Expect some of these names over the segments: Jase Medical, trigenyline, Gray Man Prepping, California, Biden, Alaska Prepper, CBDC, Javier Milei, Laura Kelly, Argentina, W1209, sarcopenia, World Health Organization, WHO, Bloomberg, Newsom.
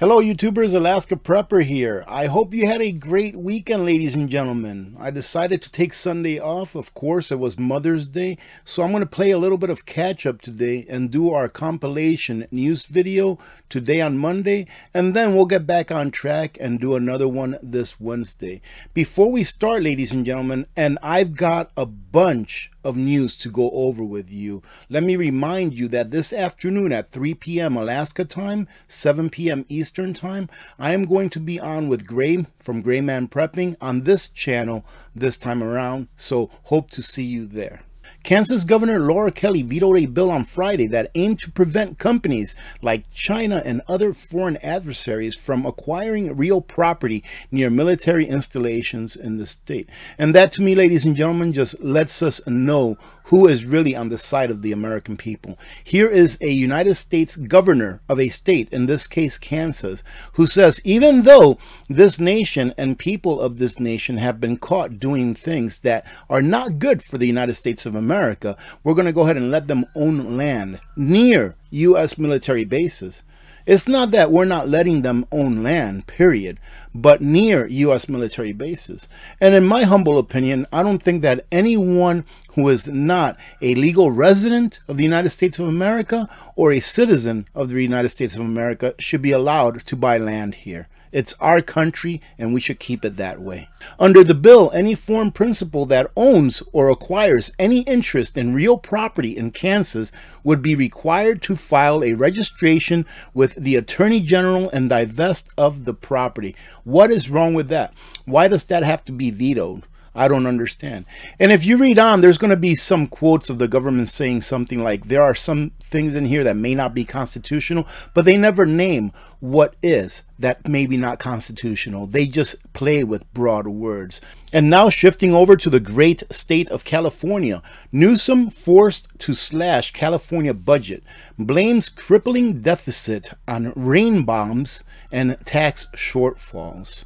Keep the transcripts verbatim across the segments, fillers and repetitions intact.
Hello YouTubers, Alaska Prepper here. I hope you had a great weekend, ladies and gentlemen. I decided to take Sunday off. Of course, it was Mother's Day, so I'm going to play a little bit of catch up today and do our compilation news video today on Monday, and then we'll get back on track and do another one this Wednesday. Before we start, ladies and gentlemen, and I've got a bunch of news to go over with you, let me remind you that this afternoon at three p m Alaska time, seven p m Eastern time, I am going to be on with Gray from Gray Man Prepping on this channel this time around, so hope to see you there. Kansas Governor Laura Kelly vetoed a bill on Friday that aimed to prevent companies like China and other foreign adversaries from acquiring real property near military installations in the state. And that, to me, ladies and gentlemen, just lets us know who is really on the side of the American people. Here is a United States governor of a state, in this case Kansas, who says even though this nation and people of this nation have been caught doing things that are not good for the United States of America, we're going to go ahead and let them own land near U S military bases. It's not that we're not letting them own land, period, but near U S military bases. And in my humble opinion, I don't think that anyone who is not a legal resident of the United States of America or a citizen of the United States of America should be allowed to buy land here. It's our country and we should keep it that way. Under the bill, any foreign principal that owns or acquires any interest in real property in Kansas would be required to file a registration with the Attorney General and divest of the property. What is wrong with that? Why does that have to be vetoed? I don't understand. And if you read on, there's going to be some quotes of the government saying something like, there are some things in here that may not be constitutional, but they never name what is that maybe not constitutional. They just play with broad words. And now shifting over to the great state of California, Newsom forced to slash California budget, blames crippling deficit on rain bombs and tax shortfalls.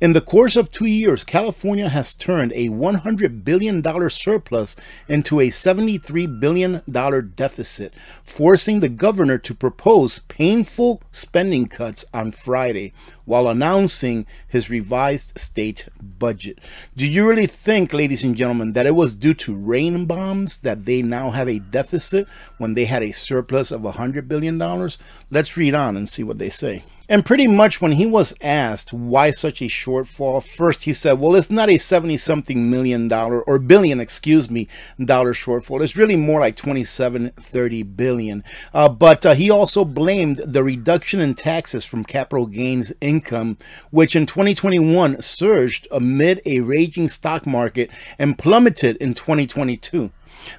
In the course of two years, California has turned a one hundred billion dollars surplus into a seventy-three billion dollars deficit, forcing the governor to propose painful spending cuts on Friday while announcing his revised state budget. Do you really think, ladies and gentlemen, that it was due to rain bombs that they now have a deficit when they had a surplus of one hundred billion dollars? Let's read on and see what they say. And pretty much when he was asked why such a shortfall, first he said, well, it's not a seventy something million dollar, or billion, excuse me, dollar shortfall. It's really more like twenty-seven, thirty billion. Uh, but uh, he also blamed the reduction in taxes from capital gains income, which in twenty twenty-one surged amid a raging stock market and plummeted in twenty twenty-two.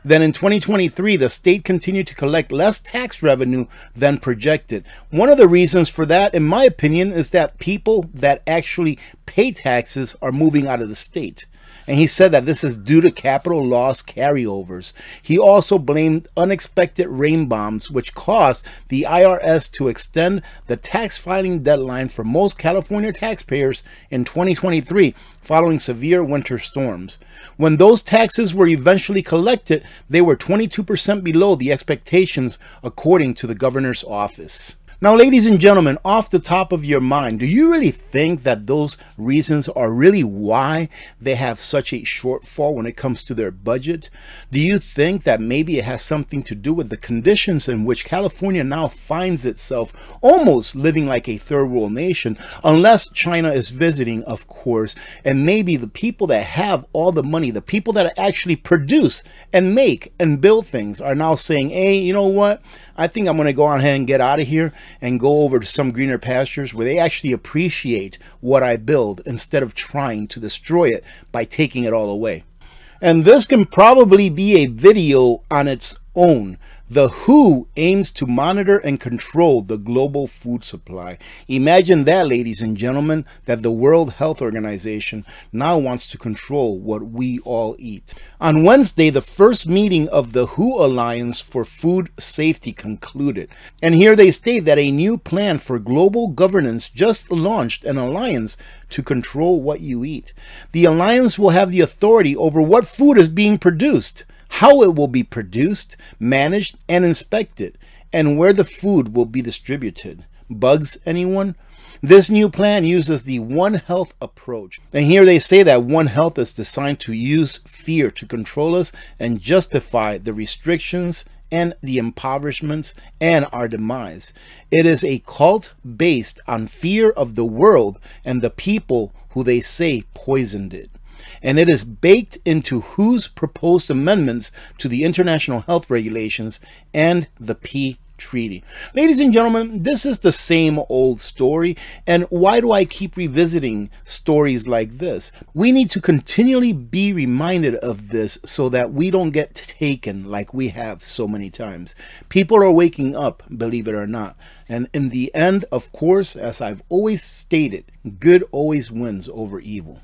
Then in twenty twenty-three, the state continued to collect less tax revenue than projected. One of the reasons for that, in my opinion, is that people that actually pay taxes are moving out of the state. And he said that this is due to capital loss carryovers. He also blamed unexpected rain bombs, which caused the I R S to extend the tax filing deadline for most California taxpayers in twenty twenty-three following severe winter storms. When those taxes were eventually collected, they were twenty-two percent below the expectations, according to the governor's office. Now, ladies and gentlemen, off the top of your mind, do you really think that those reasons are really why they have such a shortfall when it comes to their budget? Do you think that maybe it has something to do with the conditions in which California now finds itself, almost living like a third world nation, unless China is visiting, of course, and maybe the people that have all the money, the people that actually produce and make and build things are now saying, hey, you know what? I think I'm going to go on ahead and get out of here and go over to some greener pastures where they actually appreciate what I build instead of trying to destroy it by taking it all away. And this can probably be a video on its own. The W H O aims to monitor and control the global food supply. Imagine that, ladies and gentlemen, that the World Health Organization now wants to control what we all eat. On Wednesday, the first meeting of the W H O Alliance for Food Safety concluded. And here they state that a new plan for global governance just launched an alliance to control what you eat. The alliance will have the authority over what food is being produced, how it will be produced, managed, and inspected, and where the food will be distributed. Bugs anyone? This new plan uses the One Health approach. And here they say that One Health is designed to use fear to control us and justify the restrictions and the impoverishments and our demise. It is a cult based on fear of the world and the people who they say poisoned it. And it is baked into W H O's proposed amendments to the international health regulations and the P Treaty. Ladies and gentlemen, this is the same old story. And why do I keep revisiting stories like this? We need to continually be reminded of this so that we don't get taken like we have so many times. People are waking up, believe it or not. And in the end, of course, as I've always stated, good always wins over evil.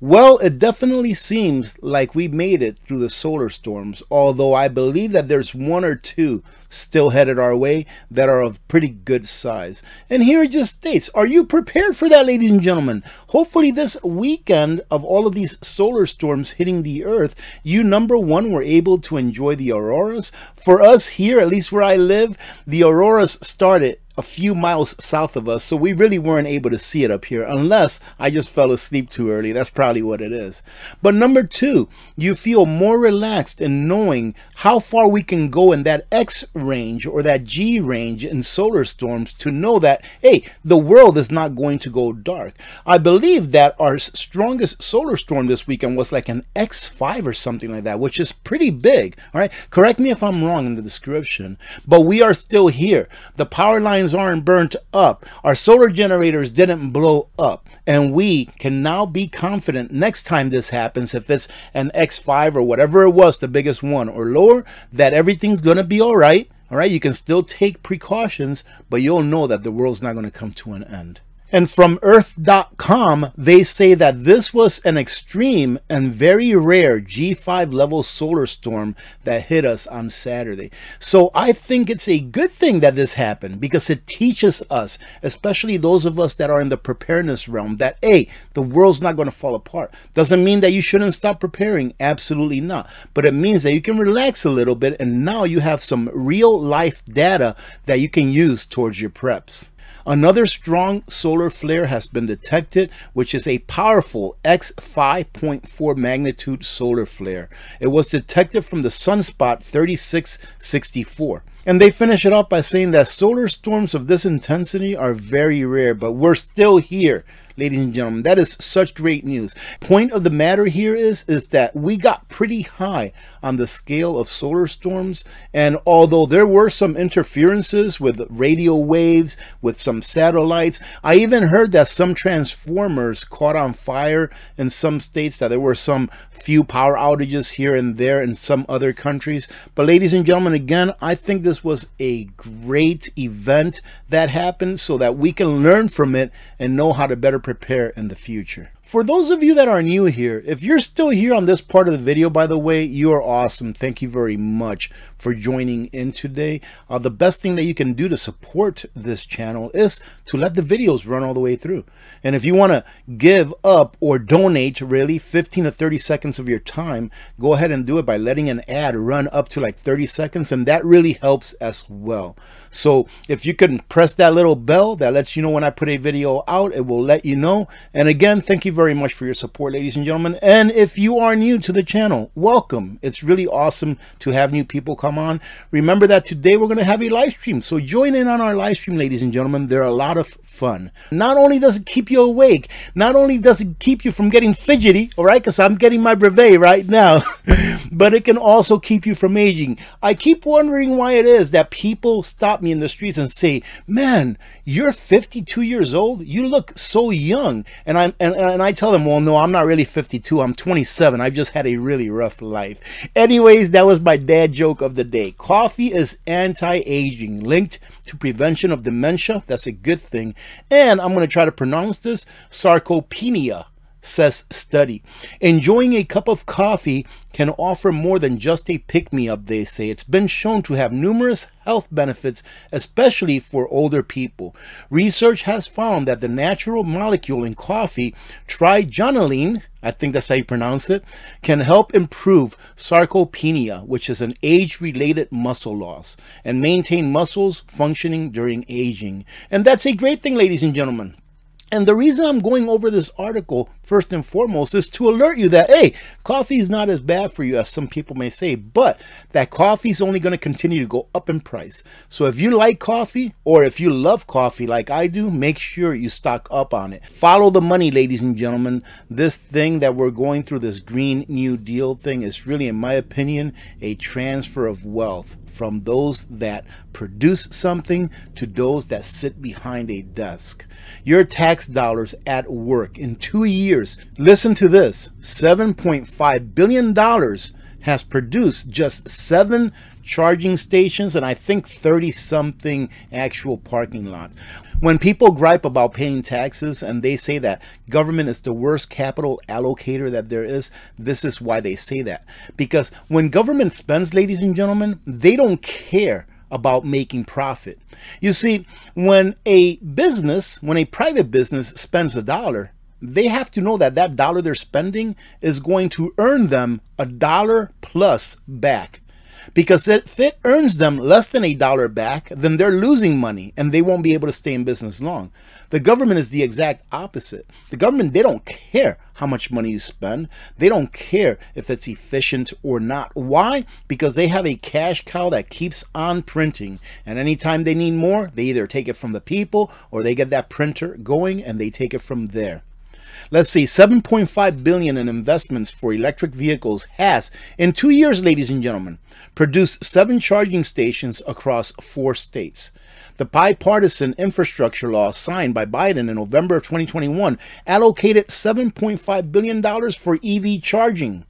Well, it definitely seems like we made it through the solar storms, although I believe that there's one or two still headed our way that are of pretty good size. And here it just states, are you prepared for that, ladies and gentlemen? Hopefully this weekend of all of these solar storms hitting the earth, you, number one, were able to enjoy the auroras. For us here, at least where I live, the auroras started a few miles south of us, so we really weren't able to see it up here, unless I just fell asleep too early. That's probably what it is. But number two, you feel more relaxed in knowing how far we can go in that X range or that G range in solar storms to know that, hey, the world is not going to go dark. I believe that our strongest solar storm this weekend was like an X five or something like that, which is pretty big. All right, correct me if I'm wrong in the description, but we are still here. The power lines aren't burnt up, our solar generators didn't blow up, and we can now be confident next time this happens, if it's an X five or whatever it was, the biggest one or lower, that everything's going to be all right. All right, you can still take precautions, but you'll know that the world's not going to come to an end. And from earth dot com, they say that this was an extreme and very rare G five level solar storm that hit us on Saturday. So I think it's a good thing that this happened, because it teaches us, especially those of us that are in the preparedness realm, that A, the world's not going to fall apart. Doesn't mean that you shouldn't stop preparing. Absolutely not. But it means that you can relax a little bit, and now you have some real life data that you can use towards your preps. Another strong solar flare has been detected, which is a powerful X five point four magnitude solar flare. It was detected from the sunspot thirty-six sixty-four. And they finish it up by saying that solar storms of this intensity are very rare, but we're still here, ladies and gentlemen. That is such great news. Point of the matter here is, is that we got pretty high on the scale of solar storms. And although there were some interferences with radio waves, with some satellites, I even heard that some transformers caught on fire in some states, that there were some few power outages here and there in some other countries. But ladies and gentlemen, again, I think this was a great event that happened so that we can learn from it and know how to better prepare in the future. For those of you that are new here, if you're still here on this part of the video, by the way, you are awesome. Thank you very much for joining in today. Uh, the best thing that you can do to support this channel is to let the videos run all the way through. And if you want to give up or donate, really, fifteen to thirty seconds of your time, go ahead and do it by letting an ad run up to like thirty seconds, and that really helps as well. So if you can press that little bell that lets you know when I put a video out, it will let you know. And again, thank you very much for your support, ladies and gentlemen. And if you are new to the channel, welcome. It's really awesome to have new people come on. Remember that today we're going to have a live stream, so join in on our live stream, ladies and gentlemen. They're a lot of fun. Not only does it keep you awake, not only does it keep you from getting fidgety, all right, because I'm getting my brevet right now, but it can also keep you from aging. I keep wondering why it is that people stop me in the streets and say, man, you're fifty-two years old, you look so young. And I'm and, and I tell them, well, no, I'm not really fifty-two. I'm twenty-seven. I've just had a really rough life. Anyways, that was my dad joke of the day. Coffee is anti-aging, linked to prevention of dementia. That's a good thing. And I'm going to try to pronounce this, sarcopenia, says study. Enjoying a cup of coffee can offer more than just a pick-me-up, they say. It's been shown to have numerous health benefits, especially for older people. Research has found that the natural molecule in coffee, trigenyline, I think that's how you pronounce it, can help improve sarcopenia, which is an age-related muscle loss, and maintain muscles functioning during aging. And that's a great thing, ladies and gentlemen. And the reason I'm going over this article first and foremost is to alert you that, hey, coffee is not as bad for you as some people may say, but that coffee is only going to continue to go up in price. So if you like coffee, or if you love coffee like I do, make sure you stock up on it. Follow the money, ladies and gentlemen. This thing that we're going through, this Green New Deal thing, is really, in my opinion, a transfer of wealth from those that produce something to those that sit behind a desk. Your tax dollars at work in two years, listen to this, seven point five billion dollars has produced just seven charging stations and I think thirty something actual parking lots. When people gripe about paying taxes and they say that government is the worst capital allocator that there is, this is why they say that. Because when government spends, ladies and gentlemen, they don't care about making profit. You see, when a business, when a private business spends a dollar, they have to know that that dollar they're spending is going to earn them a dollar plus back. Because if it earns them less than a dollar back, then they're losing money and they won't be able to stay in business long. The government is the exact opposite. The government, they don't care how much money you spend. They don't care if it's efficient or not. Why? Because they have a cash cow that keeps on printing. And anytime they need more, they either take it from the people or they get that printer going and they take it from there. Let's see, seven point five billion dollars in investments for electric vehicles has, in two years, ladies and gentlemen, produced seven charging stations across four states. The bipartisan infrastructure law signed by Biden in November of twenty twenty-one allocated seven point five billion dollars for E V charging.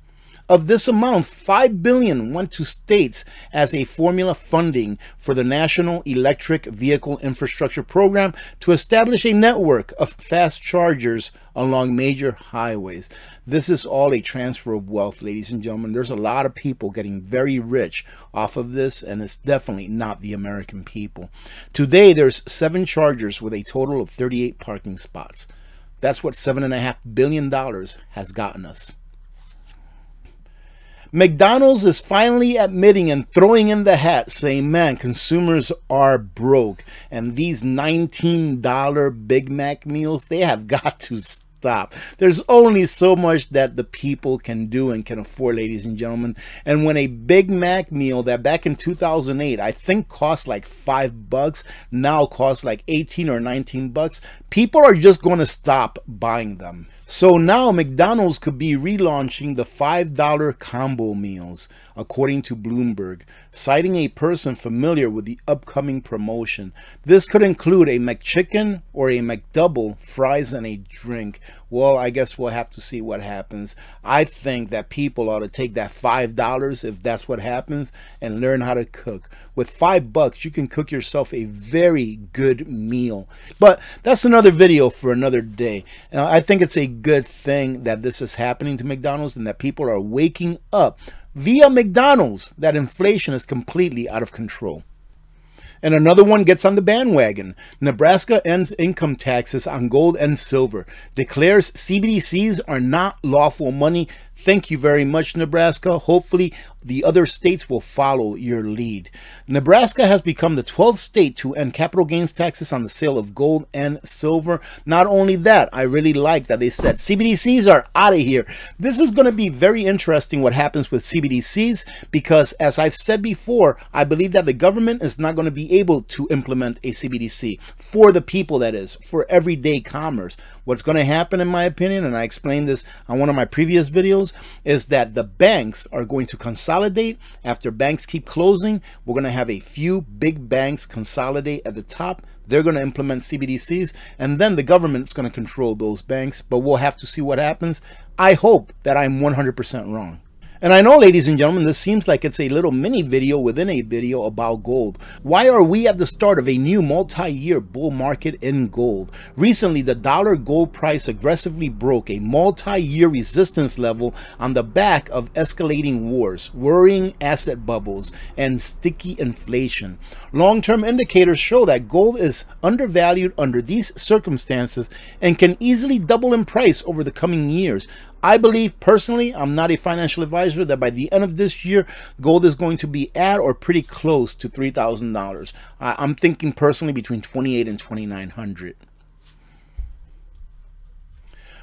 Of this amount, five billion dollars went to states as a formula funding for the National Electric Vehicle Infrastructure Program to establish a network of fast chargers along major highways. This is all a transfer of wealth, ladies and gentlemen. There's a lot of people getting very rich off of this, and it's definitely not the American people. Today, there's seven chargers with a total of thirty-eight parking spots. That's what seven point five billion dollars has gotten us. McDonald's is finally admitting and throwing in the hat, saying, man, consumers are broke. And these nineteen dollar Big Mac meals, they have got to stop. There's only so much that the people can do and can afford, ladies and gentlemen. And when a Big Mac meal that back in two thousand eight, I think cost like five bucks, now costs like eighteen or nineteen bucks, people are just going to stop buying them. So now McDonald's could be relaunching the five dollar combo meals, according to Bloomberg, citing a person familiar with the upcoming promotion. This could include a McChicken or a McDouble, fries, and a drink. Well, I guess we'll have to see what happens. I think that people ought to take that five dollars, if that's what happens, and learn how to cook. With five bucks, you can cook yourself a very good meal. But that's another video for another day. Now, I think it's a good thing that this is happening to McDonald's and that people are waking up via McDonald's that inflation is completely out of control. And another one gets on the bandwagon. Nebraska ends income taxes on gold and silver, declares C B D Cs are not lawful money. Thank you very much, Nebraska. Hopefully the other states will follow your lead. Nebraska has become the twelfth state to end capital gains taxes on the sale of gold and silver. Not only that, I really like that they said C B D Cs are out of here. This is going to be very interesting what happens with C B D Cs, because as I've said before, I believe that the government is not going to be able to implement a C B D C for the people, that is, for everyday commerce. What's going to happen, in my opinion, and I explained this on one of my previous videos, is that the banks are going to consolidate. After banks keep closing, we're going to have a few big banks consolidate at the top. They're going to implement C B D Cs, and then the government's going to control those banks, but we'll have to see what happens. I hope that I'm one hundred percent wrong. And I know, ladies and gentlemen, this seems like it's a little mini video within a video about gold. Why are we at the start of a new multi-year bull market in gold? Recently, the dollar gold price aggressively broke a multi-year resistance level on the back of escalating wars, worrying asset bubbles, and sticky inflation. Long-term indicators show that gold is undervalued under these circumstances and can easily double in price over the coming years. I believe personally, I'm not a financial advisor, that by the end of this year, gold is going to be at or pretty close to three thousand dollars. Uh, I'm thinking personally between twenty-eight hundred dollars and twenty-nine hundred dollars.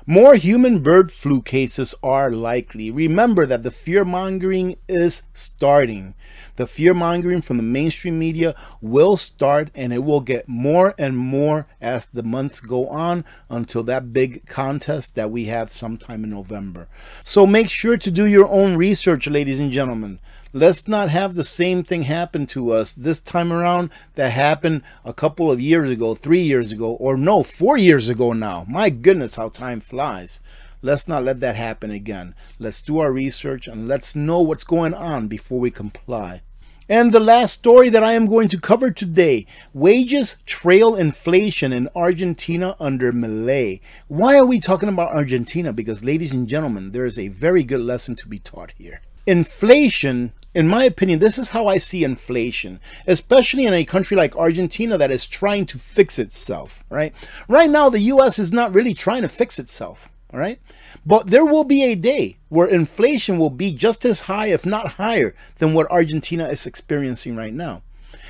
More human bird flu cases are likely. Remember that the fear-mongering is starting. The fear-mongering from the mainstream media will start, and it will get more and more as the months go on until that big contest that we have sometime in November. So make sure to do your own research, ladies and gentlemen. Let's not have the same thing happen to us this time around that happened a couple of years ago, three years ago, or no, four years ago now. My goodness, how time flies. Let's not let that happen again. Let's do our research and let's know what's going on before we comply. And the last story that I am going to cover today, wages trail inflation in Argentina under Milei. Why are we talking about Argentina? Because, ladies and gentlemen, there is a very good lesson to be taught here. Inflation, in my opinion, this is how I see inflation, especially in a country like Argentina that is trying to fix itself, right? Right now, the U S is not really trying to fix itself, all right? But there will be a day where inflation will be just as high, if not higher, than what Argentina is experiencing right now.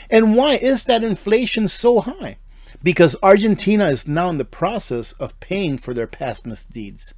And why is that inflation so high? Because Argentina is now in the process of paying for their past misdeeds.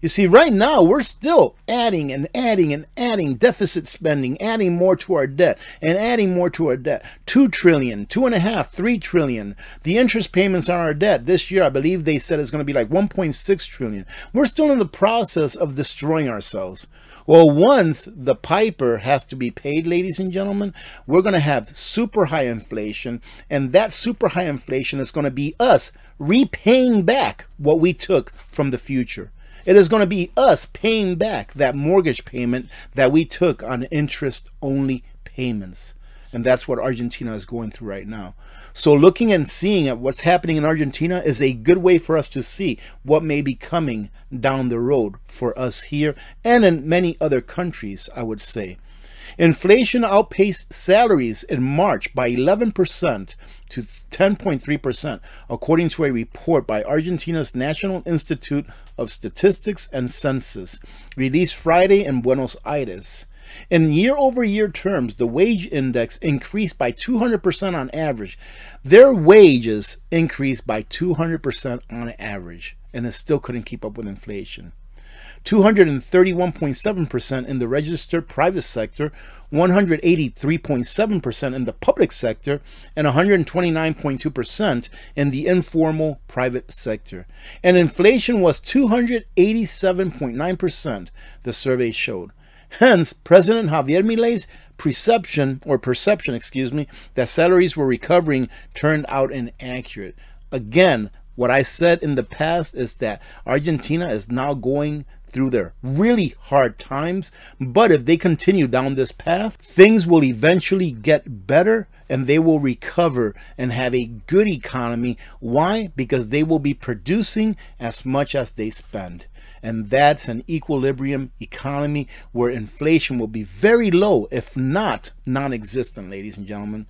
You see, right now, we're still adding and adding and adding deficit spending, adding more to our debt and adding more to our debt. Two trillion, two and a half, three trillion. The interest payments on our debt this year, I believe they said it's going to be like one point six trillion. We're still in the process of destroying ourselves. Well, once the piper has to be paid, ladies and gentlemen, we're going to have super high inflation. And that super high inflation is going to be us repaying back what we took from the future. It is going to be us paying back that mortgage payment that we took on interest-only payments. And that's what Argentina is going through right now. So looking and seeing at what's happening in Argentina is a good way for us to see what may be coming down the road for us here and in many other countries, I would say. Inflation outpaced salaries in March by eleven percent to ten point three percent, according to a report by Argentina's National Institute of Statistics and Census, released Friday in Buenos Aires. In year-over-year terms, the wage index increased by two hundred percent on average. Their wages increased by two hundred percent on average, and it still couldn't keep up with inflation. two hundred thirty-one point seven percent in the registered private sector, one hundred eighty-three point seven percent in the public sector, and one hundred twenty-nine point two percent in the informal private sector. And inflation was two hundred eighty-seven point nine percent, the survey showed. Hence, President Javier Milei's perception, or perception, excuse me, that salaries were recovering turned out inaccurate. Again, what I said in the past is that Argentina is now going through their really hard times, but if they continue down this path, things will eventually get better and they will recover and have a good economy. Why? Because they will be producing as much as they spend. And that's an equilibrium economy where inflation will be very low, if not non-existent, ladies and gentlemen.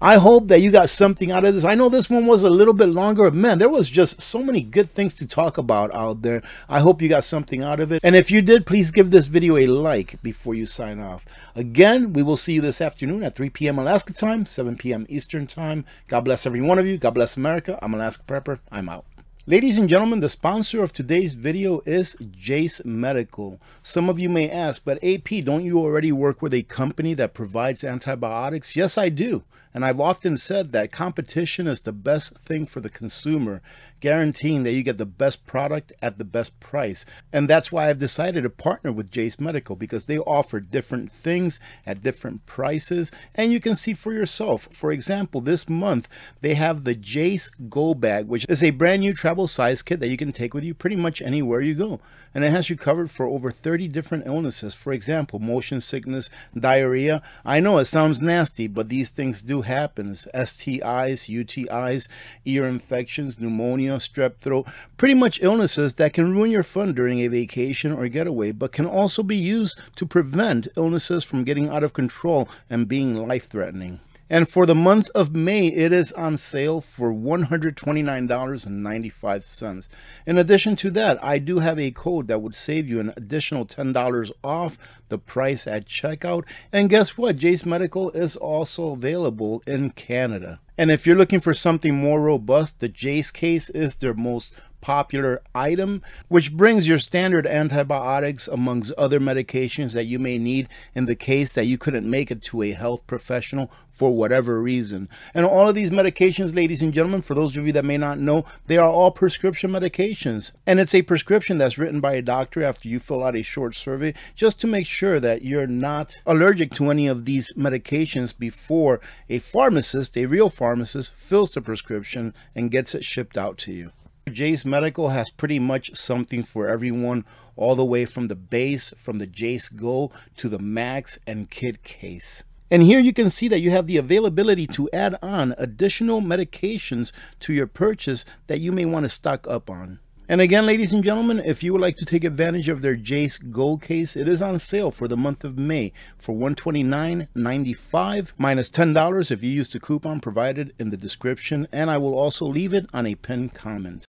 I hope that you got something out of this. I know this one was a little bit longer. Man, there was just so many good things to talk about out there. I hope you got something out of it. And if you did, please give this video a like before you sign off. Again, we will see you this afternoon at three P M Alaska time, seven P M Eastern time. God bless every one of you. God bless America. I'm Alaska Prepper. I'm out. Ladies and gentlemen, the sponsor of today's video is Jase Medical. Some of you may ask, but A P, don't you already work with a company that provides antibiotics? Yes, I do. And I've often said that competition is the best thing for the consumer, guaranteeing that you get the best product at the best price. And that's why I've decided to partner with Jase Medical, because they offer different things at different prices. And you can see for yourself. For example, this month, they have the Jase Go Bag, which is a brand new travel size kit that you can take with you pretty much anywhere you go, and it has you covered for over thirty different illnesses. For example, motion sickness, diarrhea. I know it sounds nasty, but these things do happen. S T Is, U T Is, ear infections, pneumonia, strep throat, pretty much illnesses that can ruin your fun during a vacation or getaway, but can also be used to prevent illnesses from getting out of control and being life-threatening. And for the month of May, it is on sale for one hundred twenty-nine dollars and ninety-five cents. In addition to that, I do have a code that would save you an additional ten dollars off the price at checkout. And guess what? Jase Medical is also available in Canada. And if you're looking for something more robust, the Jase case is their most popular item, which brings your standard antibiotics amongst other medications that you may need in the case that you couldn't make it to a health professional for whatever reason. And all of these medications, ladies and gentlemen, for those of you that may not know, they are all prescription medications. And it's a prescription that's written by a doctor after you fill out a short survey just to make sure that you're not allergic to any of these medications before a pharmacist, a real pharmacist, pharmacist fills the prescription and gets it shipped out to you. Jase Medical has pretty much something for everyone, all the way from the base, from the Jase Go to the Max and Kid case. And here you can see that you have the availability to add on additional medications to your purchase that you may want to stock up on. And again, ladies and gentlemen, if you would like to take advantage of their Jase Go case, it is on sale for the month of May for one hundred twenty-nine dollars and ninety-five cents minus ten dollars if you use the coupon provided in the description, and I will also leave it on a pinned comment.